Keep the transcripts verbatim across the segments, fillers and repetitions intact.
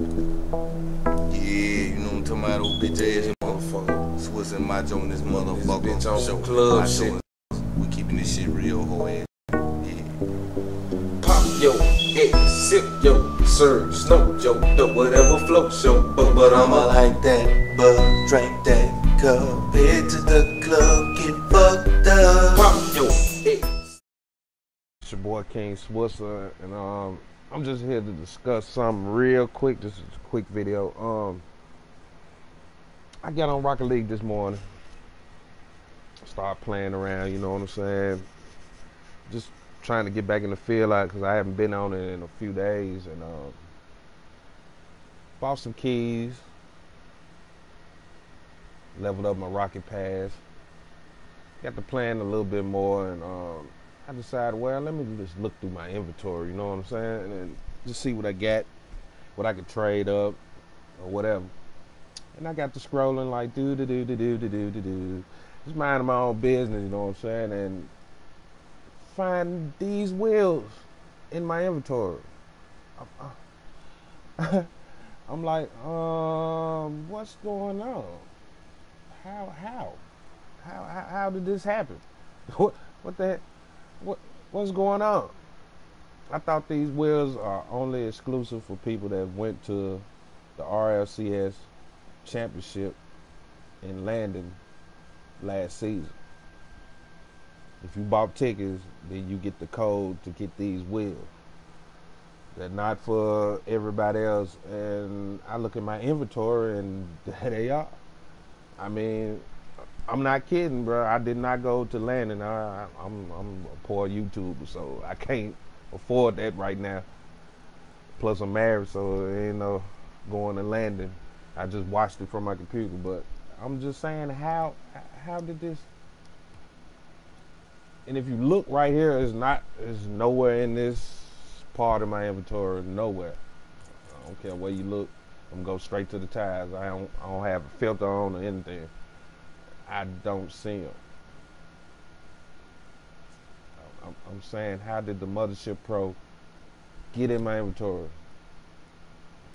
Yeah, you know what I'm talking about, old bitch ass motherfucker. Swissing my joint, this motherfucker. This bitch on show club shit. We keeping this shit real, whole ass. Yeah. Pop yo, it, sip yo, serve, snow yo, do whatever floats yo. But, but I'ma like that, but drink that cup. Head to the club, get fucked up. Pop yo, it. It's your boy King Swisser, and um. I'm just here to discuss something real quick. This is a quick video. Um, I got on Rocket League this morning. Start playing around, you know what I'm saying? Just trying to get back in the field out because I haven't been on it in a few days. And um, bought some keys. Leveled up my rocket pass. Got to playing a little bit more and... Um, I decided, well, let me just look through my inventory, you know what I'm saying? And just see what I got, what I could trade up, or whatever. And I got to scrolling like, do do do do do do do do do. Just minding my own business, you know what I'm saying? And find these wheels in my inventory. I'm, I'm like, um, what's going on? How, how? How, how, how did this happen? What, what the heck? What what's going on? I thought these wheels are only exclusive for people that went to the R L C S championship in Landon last season. If you bought tickets, then you get the code to get these wheels. They're not for everybody else. And I look at my inventory, and there they are. I mean, I'm not kidding, bro. I did not go to Landon. I, I'm, I'm a poor YouTuber, so I can't afford that right now. Plus, I'm married, so it ain't no going to Landon. I just watched it from my computer, but I'm just saying, how, how did this? And if you look right here, it's not, it's nowhere in this part of my inventory. Nowhere. I don't care where you look. I'm going straight to the tires. I don't, I don't have a filter on or anything. I don't see them. I'm, I'm saying, how did the Mothership Pro get in my inventory?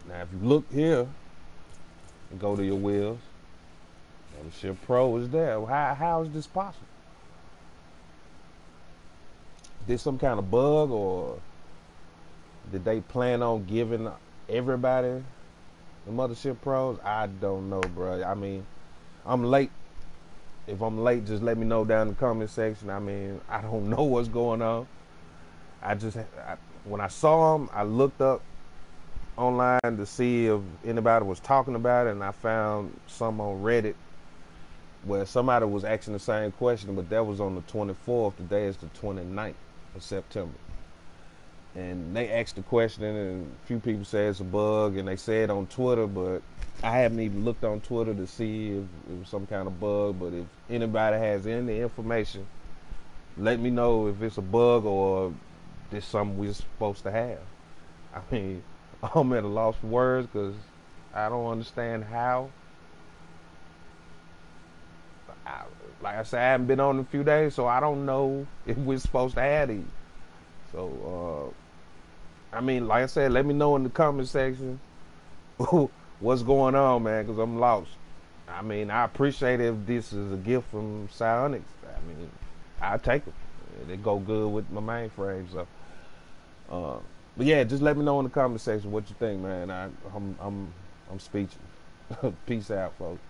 Now, if you look here and go to your wheels, Mothership Pro is there. How, how is this possible? Is there some kind of bug, or did they plan on giving everybody the Mothership Pros? I don't know, bro. I mean, I'm late. If I'm late, just let me know down in the comment section. I mean, I don't know what's going on. I just, I, when I saw them, I looked up online to see if anybody was talking about it, and I found some on Reddit where somebody was asking the same question, but that was on the twenty-fourth. Today is the twenty-ninth of September. And they asked the question, and a few people said it's a bug, and they said on Twitter, but I haven't even looked on Twitter to see if it was some kind of bug. But if anybody has any information, let me know if it's a bug or if it's something we're supposed to have. I mean, I'm at a loss for words because I don't understand how. I, like I said, I haven't been on in a few days, so I don't know if we're supposed to have these. So, uh, I mean, like I said, let me know in the comment section what's going on, man, because I'm lost. I mean, I appreciate if this is a gift from Psyonix. I mean, I'll take it. They go good with my mainframe. So, uh, but yeah, just let me know in the comment section what you think, man. I, I'm, I'm, I'm speechless. Peace out, folks.